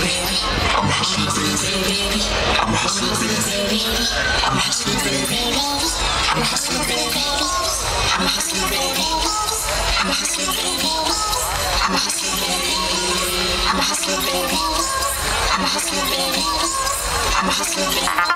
baby. I'm a hustler, baby. I'm a hustler, baby. I'm a hustler, baby. I'm a hustler, baby. I'm a hustler, baby. I'm a hustler, baby. I'm a hustler, baby. I'm a hustler, baby. I'm a hustler, baby. I'm a hustler, baby.